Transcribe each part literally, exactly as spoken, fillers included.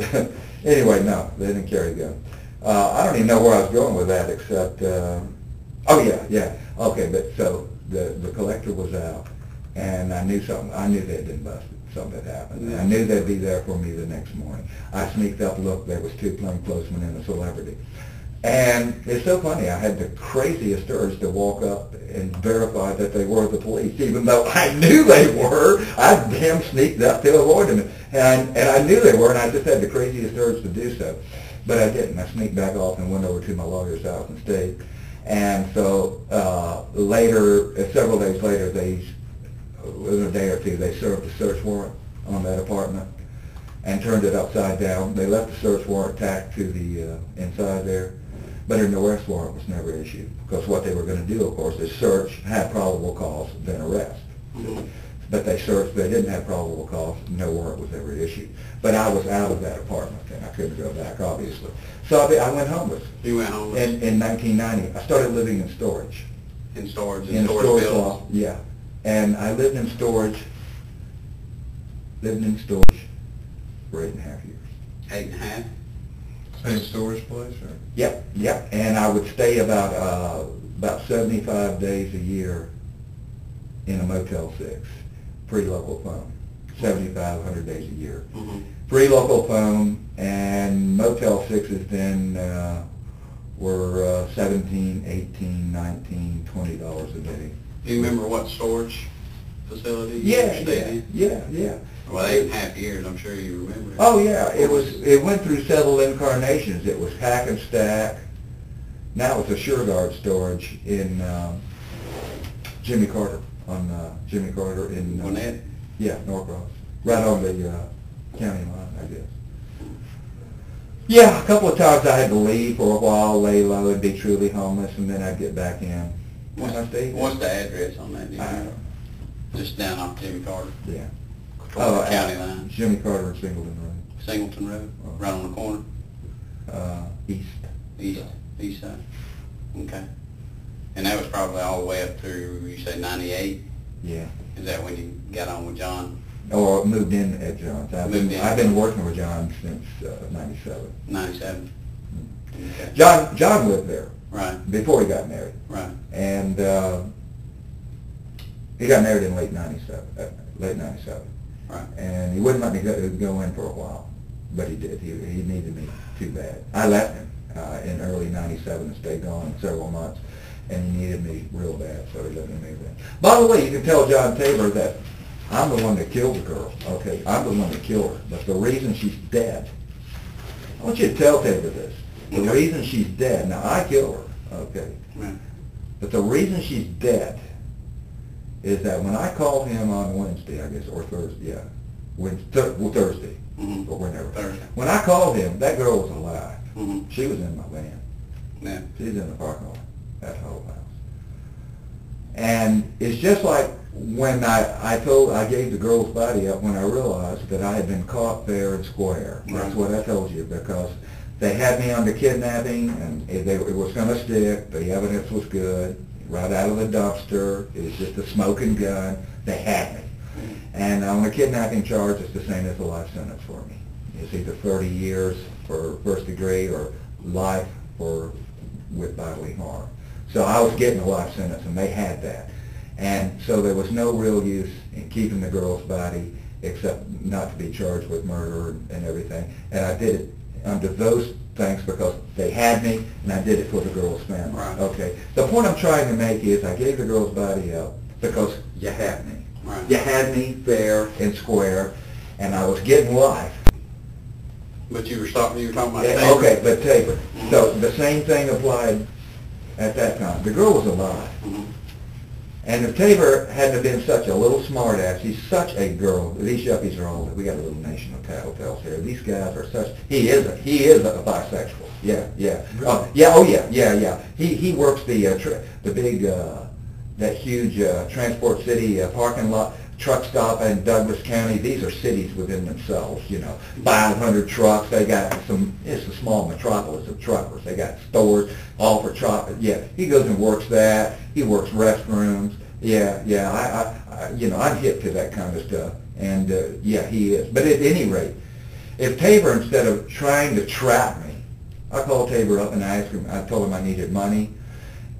Anyway, no, they didn't carry guns. Uh, I don't even know where I was going with that, except, uh, oh yeah, yeah, okay, but so the, the collector was out, and I knew something, I knew they'd been busted, something had happened. Yeah. I knew they'd be there for me the next morning. I sneaked up, looked, there was two plainclothesmen and a celebrity. And it's so funny, I had the craziest urge to walk up and verify that they were the police, even though I knew they were. I damn sneaked up to avoid them. And, and I knew they were, and I just had the craziest urge to do so. But I didn't. I sneaked back off and went over to my lawyer's house and stayed. And so uh, later, several days later, they, within a day or two, they served a search warrant on that apartment and turned it upside down. They left the search warrant tacked to the uh, inside there. But an arrest warrant was never issued, because what they were going to do, of course, is search, have probable cause, then arrest. Mm-hmm. But they searched, they didn't have probable cause, no warrant was ever issued. But I was out of that apartment, and I couldn't go back, obviously. So I, I went homeless. You went homeless? In, in nineteen ninety. I started living in storage. In storage? In, in storage, storage law, yeah. And I lived in storage, lived in storage for eight and a half years. Eight and a half? Same storage place? Or? Yep, yep. And I would stay about uh, about seventy-five days a year in a Motel six, free local phone, seventy-five hundred days a year. Mm-hmm. Free local phone, and Motel sixes then uh, were uh, seventeen, eighteen, nineteen, twenty dollars a day. Do you remember what storage facility you yeah, stayed in? Yeah, yeah, yeah. Well, eight and a half years, I'm sure you remember. Oh, yeah. It was. It went through several incarnations. It was Hack and Stack. Now it's a SureGuard storage in um, Jimmy Carter, on uh, Jimmy Carter in... Gwinnett? Uh, yeah, Norcross. Right on the uh, county line, I guess. Yeah, a couple of times I had to leave for a while, lay low, and be truly homeless, and then I'd get back in. What's, I what's the address on that? Do you I, know? Just down off Jimmy Carter? Yeah. Oh, county line. Jimmy Carter and Singleton Road. Singleton Road, oh. Right on the corner? Uh, east. East, so. East side. Okay. And that was probably all the way up through, you say, ninety-eight? Yeah. Is that when you got on with John? Or moved in at John's. I've, moved been, in. I've been working with John since uh, ninety-seven. ninety-seven? Mm. Okay. John, John lived there. Right. Before he got married. Right. And uh, he got married in late ninety-seven. Uh, late ninety-seven. Right. And he wouldn't let me go, go in for a while, but he did. He, he needed me too bad. I left him uh, in early ninety-seven and stayed gone several months, and he needed me real bad, so he let me move in. By the way, you can tell John Tabor that I'm the one that killed the girl. Okay, I'm the one that killed her, but the reason she's dead, I want you to tell Tabor this. The okay. reason she's dead, now I killed her, okay, right. But the reason she's dead is that when I called him on Wednesday, I guess, or Thursday, yeah, when, th well, Thursday, mm-hmm. or whenever. Thursday. When I called him, that girl was alive. Mm-hmm. She was in my van. Yeah. She was in the parking lot, that whole house. And it's just like when I, I told, I gave the girl's body up when I realized that I had been caught fair and square. Right. That's what I told you, because they had me under kidnapping, and it, they, it was going to stick, the evidence was good. Right out of the dumpster, it was just a smoking gun. They had me, and on a kidnapping charge, it's the same as a life sentence for me. It's either thirty years for first degree or life for with bodily harm. So I was getting a life sentence, and they had that, and so there was no real use in keeping the girl's body except not to be charged with murder and everything. And I did it under those things because they had me, and I did it for the girl's family. Right. Okay. The point I'm trying to make is I gave the girl's body up because you had me. Right. You had me fair and square, and I was getting life. But you were talking. You were talking about yeah, Tabor. Okay, but Tabor. Mm-hmm. So the same thing applied at that time. The girl was alive, mm-hmm. and if Tabor hadn't been such a little smartass, he's such a girl. These yuppies are all. We got a little nation of tattletales here. These guys are such. He is a. He is a bisexual. Yeah, yeah. Uh, yeah. Oh, yeah, yeah, yeah. He he works the uh, tri the big uh, that huge uh, Transport City uh, parking lot, truck stop in Douglas County. These are cities within themselves. You know, five hundred trucks. They got some. It's a small metropolis of truckers. They got stores all for truck. Yeah. He goes and works that. He works restrooms. Yeah, yeah, I, I, I, you know, I'm hip to that kind of stuff, and uh, yeah, he is. But at any rate, If Tabor, instead of trying to trap me, I called Tabor up and I asked him, I told him I needed money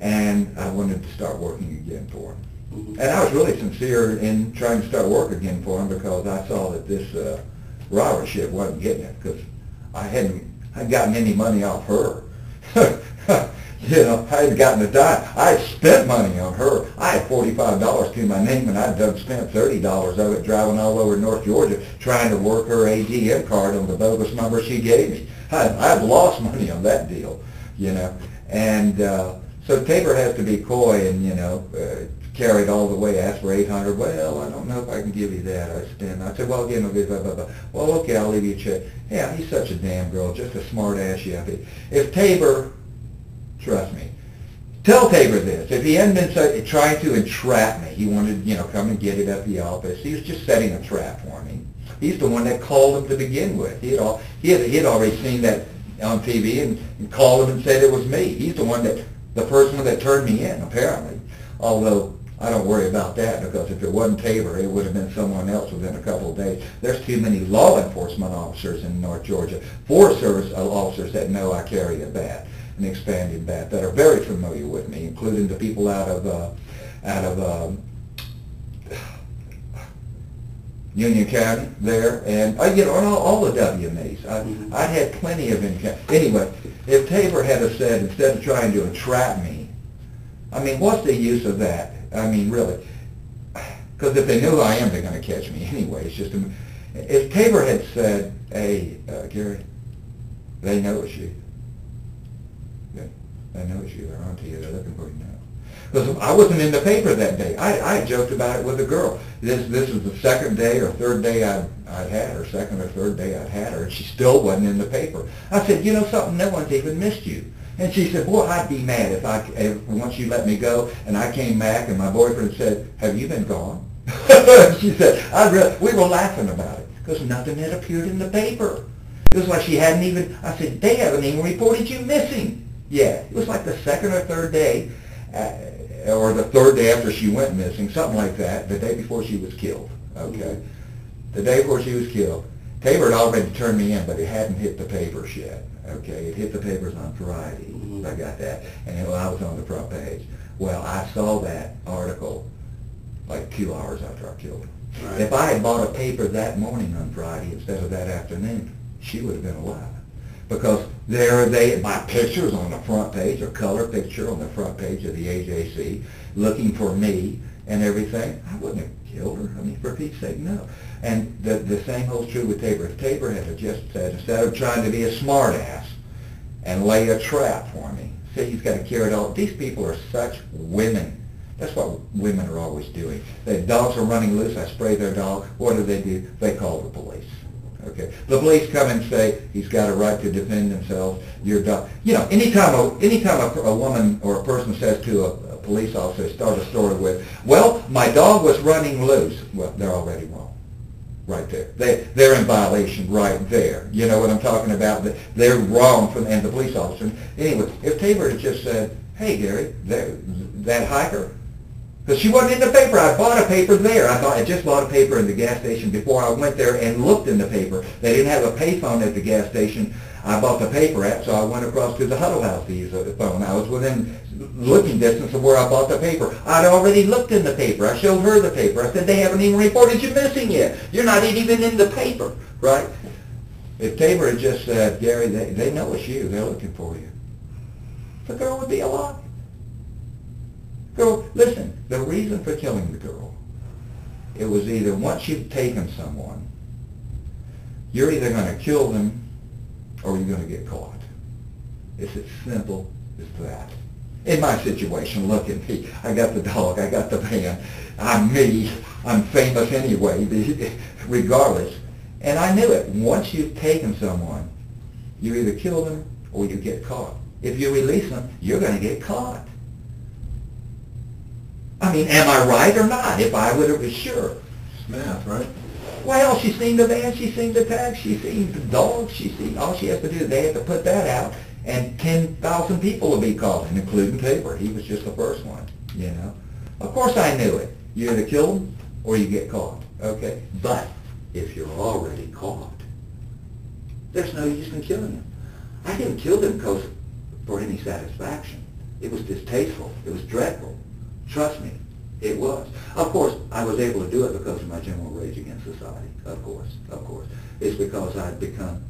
and I wanted to start working again for him. Mm-hmm. And I was really sincere in trying to start work again for him because I saw that this uh, robber ship wasn't getting it because I hadn't, hadn't gotten any money off her. You know, I hadn't gotten a dime. I had spent money on her. I had forty-five dollars to my name, and I had done spent thirty dollars of it driving all over North Georgia trying to work her A T M card on the bogus number she gave me. I, I've lost money on that deal, you know. And uh, so Tabor has to be coy and, you know, uh, carried all the way, asked for eight hundred dollars. Well, I don't know if I can give you that. I spent. I said, well, again, I'll give you blah, blah, blah. Well, okay, I'll leave you a check. Yeah, he's such a damn girl, just a smart-ass yuppie. If Tabor... Trust me. Tell Tabor this. If he hadn't been so, trying to entrap me, he wanted, you know, come and get it at the office. He was just setting a trap for me. He's the one that called him to begin with. He had, all, he had, he had already seen that on T V and, and called him and said it was me. He's the one that, the person that turned me in, apparently. Although, I don't worry about that because if it wasn't Tabor, it would have been someone else within a couple of days. There's too many law enforcement officers in North Georgia, Forest Service officers that know I carry a bat. And expanded that that are very familiar with me, including the people out of uh, out of um, Union County there, and uh, you know, and all, all the W M Es. I, mm-hmm. I had plenty of income. Anyway, if Tabor had a said instead of trying to entrap me, I mean, what's the use of that? I mean, really, because if they knew who I am, they're going to catch me anyway. It's just a, if Tabor had said, "Hey, uh, Gary, they know it's you." I know it's you. They're on to you. They're looking for you now. Because I wasn't in the paper that day. I, I joked about it with a girl. This this was the second day or third day I'd, I'd had her, second or third day I'd had her, and she still wasn't in the paper. I said, you know something? No one's even missed you. And she said, boy, I'd be mad if I if, once you let me go. And I came back, and my boyfriend said, have you been gone? She said, I really, we were laughing about it because nothing had appeared in the paper. It was like she hadn't even, I said, they haven't even reported you missing. Yeah, it was like the second or third day, uh, or the third day after she went missing, something like that, the day before she was killed, okay? The day before she was killed, Tabor had already turned me in, but it hadn't hit the papers yet, okay? It hit the papers on Friday, I got that, and it, well, I was on the front page. Well, I saw that article like two hours after I killed her. Right. If I had bought a paper that morning on Friday instead of that afternoon, she would have been alive. Because there they, my picture's on the front page, a color picture on the front page of the A J C, looking for me and everything. I wouldn't have killed her. I mean, for Pete's sake, no. And the, the same holds true with Tabor. If Tabor had just said, instead of trying to be a smartass and lay a trap for me, see, he's got to carry it all. These people are such women. That's what women are always doing. The dogs are running loose. I spray their dog. What do they do? They call the police. Okay. The police come and say he's got a right to defend himself. Your dog, you know, anytime a anytime a, a woman or a person says to a, a police officer, start a story with, "Well, my dog was running loose." Well, they're already wrong, right there. They they're in violation right there. You know what I'm talking about? They're wrong from and the police officer. Anyway, if Tabor had just said, "Hey, Gary, that hiker." Because she wasn't in the paper. I bought a paper there. I, bought, I just bought a paper in the gas station before I went there and looked in the paper. They didn't have a payphone at the gas station. I bought the paper at, so I went across to the Huddle House to use the phone. I was within looking distance of where I bought the paper. I'd already looked in the paper. I showed her the paper. I said, they haven't even reported you missing yet. You're not even in the paper, right? If Tabor had just said, Gary, they, they know it's you. They're looking for you. The girl would be alive. Girl, listen, the reason for killing the girl, it was either once you've taken someone, you're either going to kill them or you're going to get caught. It's as simple as that. In my situation, look at me. I got the dog, I got the van, I'm me, I'm famous anyway, regardless. And I knew it. Once you've taken someone, you either kill them or you get caught. If you release them, you're going to get caught. I mean, am I right or not? If I would have been sure. It's math, right? Well, she's seen the van, she's seen the tag, she's seen the dogs, she's seen, all she has to do, they have to put that out, and ten thousand people will be calling, including Tabor. He was just the first one, you know. Of course I knew it. You either kill them or you get caught, okay? But if you're already caught, There's no use in killing them. I didn't kill them because for any satisfaction. It was distasteful. It was dreadful. Trust me, it was. Of course, I was able to do it because of my general rage against society. Of course, of course. It's because I'd become,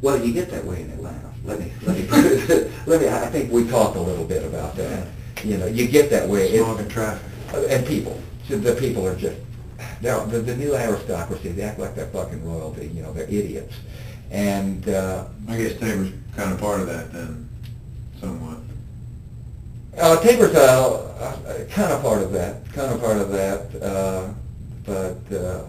well, you get that way in Atlanta. Let me, let me, let me, I think we talked a little bit about that. You know, you get that way. Smog and traffic. And people. The people are just, now the, the new aristocracy, they act like they're fucking royalty. You know, they're idiots. And uh, I guess Tabor's kind of part of that then, somewhat. Uh, Tabor's uh, uh, kind of part of that, kind of part of that, uh, but uh,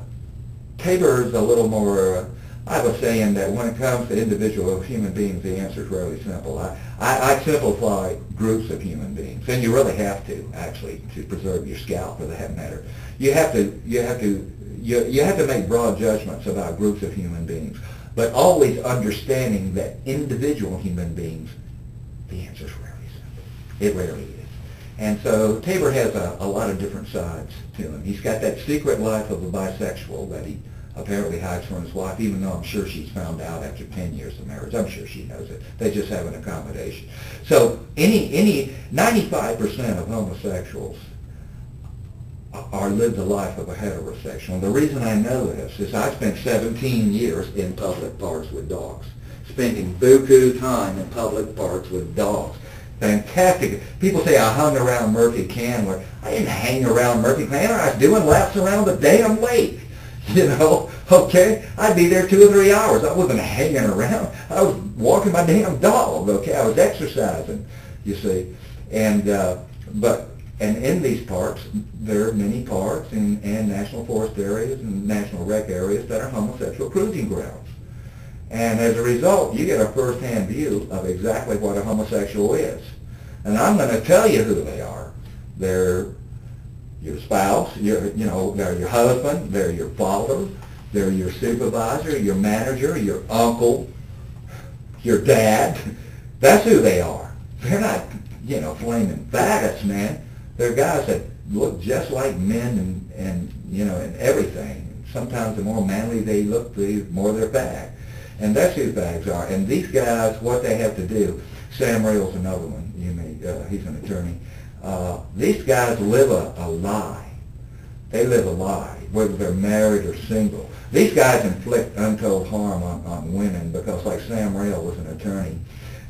Tabor's a little more, uh, I was saying that when it comes to individual human beings, the answer is rarely simple. I, I, I simplify groups of human beings, and you really have to, actually, to preserve your scalp for that matter. You have to, you have to, you, you have to make broad judgments about groups of human beings, but always understanding that individual human beings, the answer is rarely simple. It rarely is. And so Tabor has a, a lot of different sides to him. He's got that secret life of a bisexual that he apparently hides from his wife, even though I'm sure she's found out after ten years of marriage. I'm sure she knows it. They just have an accommodation. So any, any, ninety-five percent of homosexuals or live the life of a heterosexual. And the reason I know this is I spent seventeen years in public parks with dogs, spending buku time in public parks with dogs. Fantastic. People say I hung around Murphy Candler. I didn't hang around Murphy Candler. I was doing laps around the damn lake. You know, okay? I'd be there two or three hours. I wasn't hanging around. I was walking my damn dog, okay? I was exercising, you see. And, uh, but... And in these parks, there are many parks and, and national forest areas and national rec areas that are homosexual cruising grounds. And as a result, you get a first-hand view of exactly what a homosexual is. And I'm going to tell you who they are. They're your spouse, your, you know, they're your husband, they're your father, they're your supervisor, your manager, your uncle, your dad. That's who they are. They're not, you know, flaming faggots, man. They're guys that look just like men and, and you know, and everything. Sometimes the more manly they look, the more they're fag. And that's who fags are. And these guys, what they have to do, Sam Rayle's another one, you may, uh, he's an attorney. Uh, these guys live a, a lie. They live a lie, whether they're married or single. These guys inflict untold harm on, on women because, like, Sam Rayle was an attorney.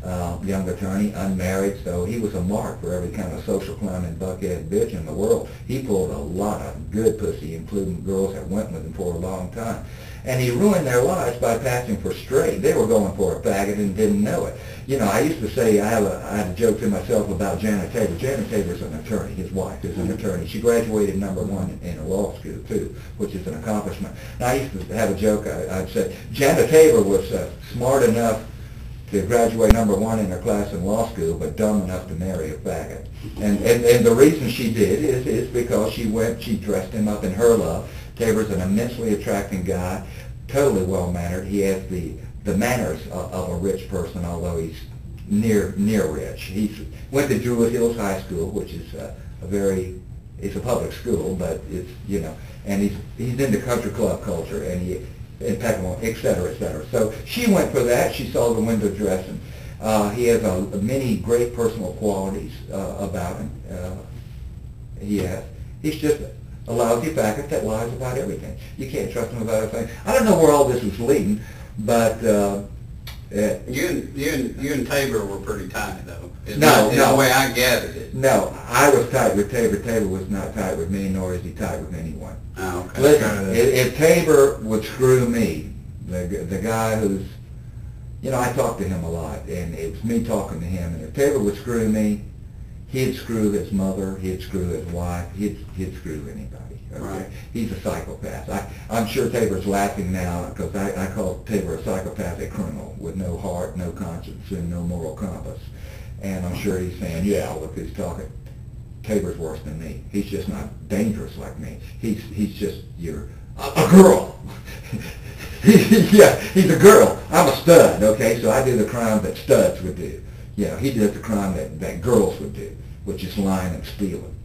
Uh, young attorney, unmarried, so he was a mark for every kind of social clown and buckhead bitch in the world. He pulled a lot of good pussy, including girls that went with him for a long time. And he ruined their lives by passing for straight. They were going for a faggot and didn't know it. You know, I used to say, I, have a, I had a joke to myself about Janet Tabor. Janet Tabor's an attorney. His wife is an attorney. She graduated number one in, in a law school, too, which is an accomplishment. And I used to have a joke. I, I'd say, Janet Tabor was uh, smart enough to graduate number one in her class in law school, but dumb enough to marry a faggot. And, and, and the reason she did is, is because she went, she dressed him up in her love. Tabor's an immensely attracting guy, totally well-mannered. He has the, the manners of, of a rich person, although he's near near rich. He went to Drew Hills High School, which is a, a very, it's a public school, but it's, you know, and he's, he's into country club culture, and he, impeccable, et cetera, et cetera. So she went for that. She saw the window dressing. Uh, he has uh, many great personal qualities uh, about him. Uh, he has. He's just a lousy faggot that lies about everything. You can't trust him about everything. I don't know where all this is leading, but uh, uh, you and you and you and Tabor were pretty tight, though. Is no, that, no. The way I gathered it. No, I was tight with Tabor. Tabor was not tight with me, nor is he tight with anyone. Oh, okay. Listen, if, if Tabor would screw me, the the guy who's, you know, I talk to him a lot, and it's me talking to him. And if Tabor would screw me, he'd screw his mother, he'd screw his wife, he'd he'd screw anybody. Okay? Right. He's a psychopath. I I'm sure Tabor's laughing now because I I call Tabor a psychopathic criminal with no heart, no conscience, and no moral compass. And I'm sure he's saying, yeah, look who's talking. Tabor's worse than me. He's just not dangerous like me. He's he's just your a, a girl. Yeah, he's a girl. I'm a stud, okay? So I do the crime that studs would do. You know, he does the crime that, that girls would do, which is lying and stealing.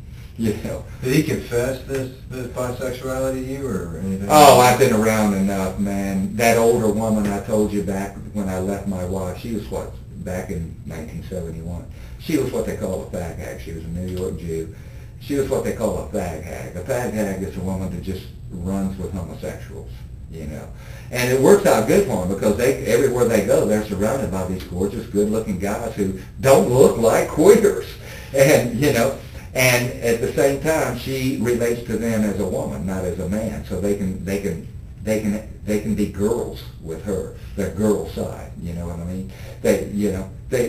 You know, did he confess this, this bisexuality to you or anything? Oh, I've been around enough, man. That older woman I told you back when I left my wife, she was what, back in nineteen seventy-one, she was what they call a fag hag. She was a New York Jew. She was what they call a fag hag. A fag hag is a woman that just runs with homosexuals, you know. And it works out good for them because they, everywhere they go, they're surrounded by these gorgeous, good-looking guys who don't look like queers. And, you know, and at the same time, she relates to them as a woman, not as a man. So they can, they can, they can, they can be girls with her, their girl side. You know what I mean? They, you know, they.